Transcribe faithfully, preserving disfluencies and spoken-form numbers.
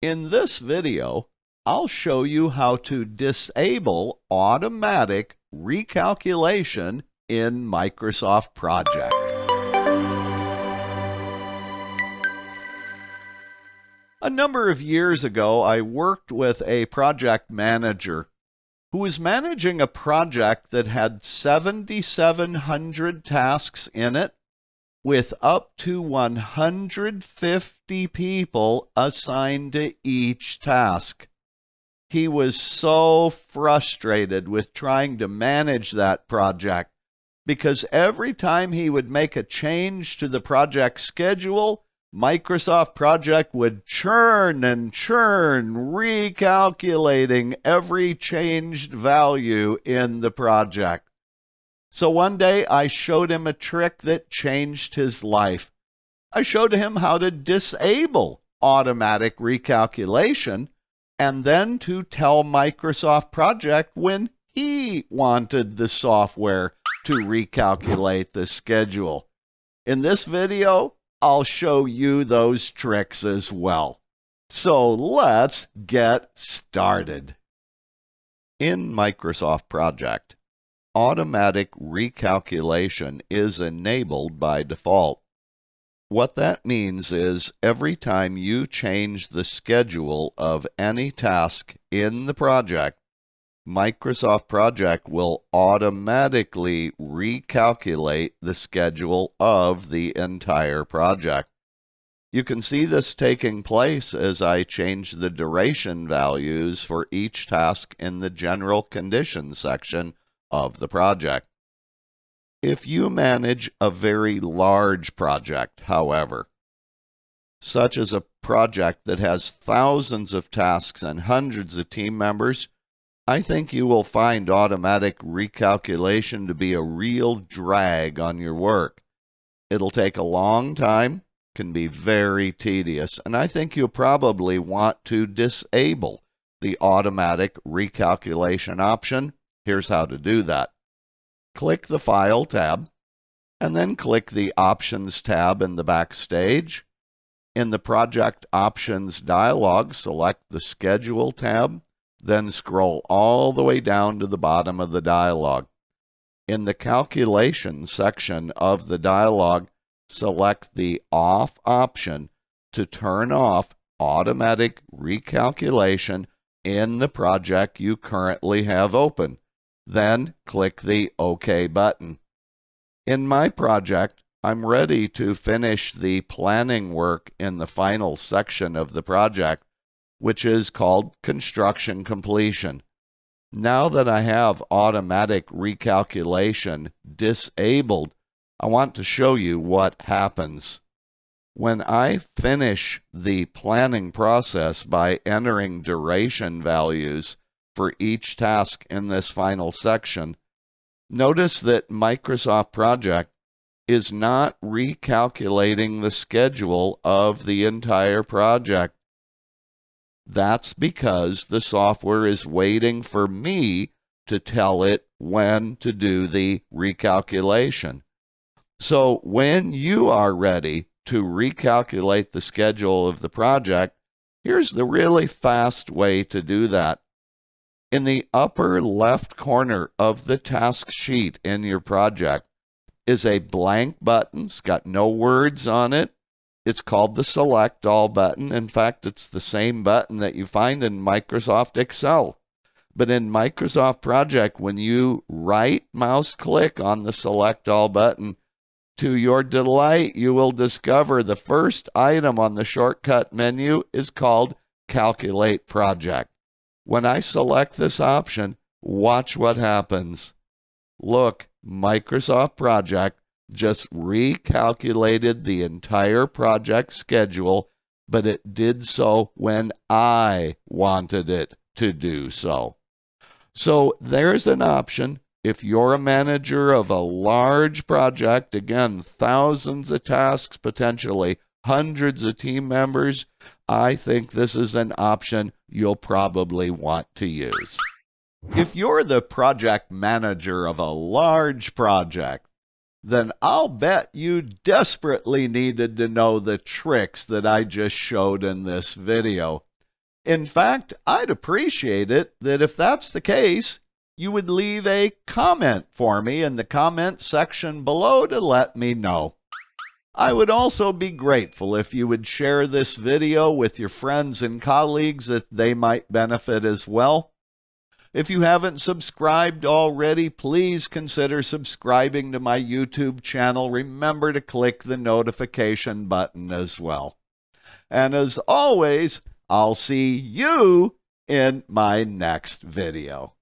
In this video, I'll show you how to disable automatic recalculation in Microsoft Project. A number of years ago, I worked with a project manager who was managing a project that had seven thousand seven hundred tasks in it, with up to one hundred fifty people assigned to each task. He was so frustrated with trying to manage that project because every time he would make a change to the project schedule, Microsoft Project would churn and churn, recalculating every changed value in the project. So one day I showed him a trick that changed his life. I showed him how to disable automatic recalculation and then to tell Microsoft Project when he wanted the software to recalculate the schedule. In this video, I'll show you those tricks as well. So let's get started. In Microsoft Project, automatic recalculation is enabled by default. What that means is every time you change the schedule of any task in the project, Microsoft Project will automatically recalculate the schedule of the entire project. You can see this taking place as I change the duration values for each task in the general conditions section of the project. If you manage a very large project, however, such as a project that has thousands of tasks and hundreds of team members, I think you will find automatic recalculation to be a real drag on your work. It'll take a long time, can be very tedious, and I think you'll probably want to disable the automatic recalculation option. Here's how to do that. Click the File tab, and then click the Options tab in the Backstage. In the Project Options dialog, select the Schedule tab, then scroll all the way down to the bottom of the dialog. In the Calculation section of the dialog, select the Off option to turn off automatic recalculation in the project you currently have open. Then click the OK button. In my project, I'm ready to finish the planning work in the final section of the project, which is called construction completion. Now that I have automatic recalculation disabled, I want to show you what happens. When I finish the planning process by entering duration values for each task in this final section, notice that Microsoft Project is not recalculating the schedule of the entire project. That's because the software is waiting for me to tell it when to do the recalculation. So when you are ready to recalculate the schedule of the project, here's the really fast way to do that. In the upper left corner of the task sheet in your project is a blank button. It's got no words on it. It's called the Select All button. In fact, it's the same button that you find in Microsoft Excel. But in Microsoft Project, when you right mouse click on the Select All button, to your delight, you will discover the first item on the shortcut menu is called Calculate Project. When I select this option, watch what happens. Look, Microsoft Project just recalculated the entire project schedule, but it did so when I wanted it to do so. So there's an option. If you're a manager of a large project, again, thousands of tasks, potentially hundreds of team members, I think this is an option you'll probably want to use. If you're the project manager of a large project, then I'll bet you desperately needed to know the tricks that I just showed in this video. In fact, I'd appreciate it that if that's the case, you would leave a comment for me in the comment section below to let me know. I would also be grateful if you would share this video with your friends and colleagues that they might benefit as well. If you haven't subscribed already, please consider subscribing to my YouTube channel. Remember to click the notification button as well. And as always, I'll see you in my next video.